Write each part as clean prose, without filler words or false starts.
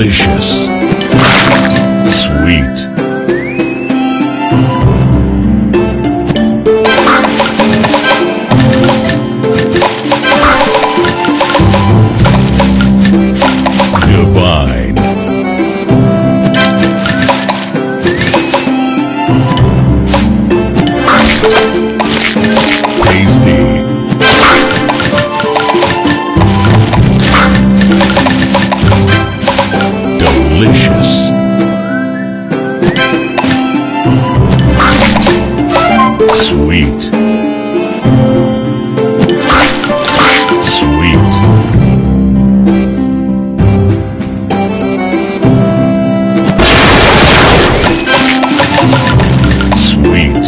Delicious. Sweet. Divine. Tasty. Delicious. Sweet. Sweet. Sweet.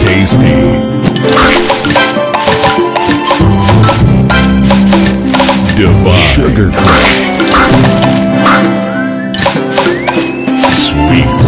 Tasty. Divine. Sugar Crush. Sweet.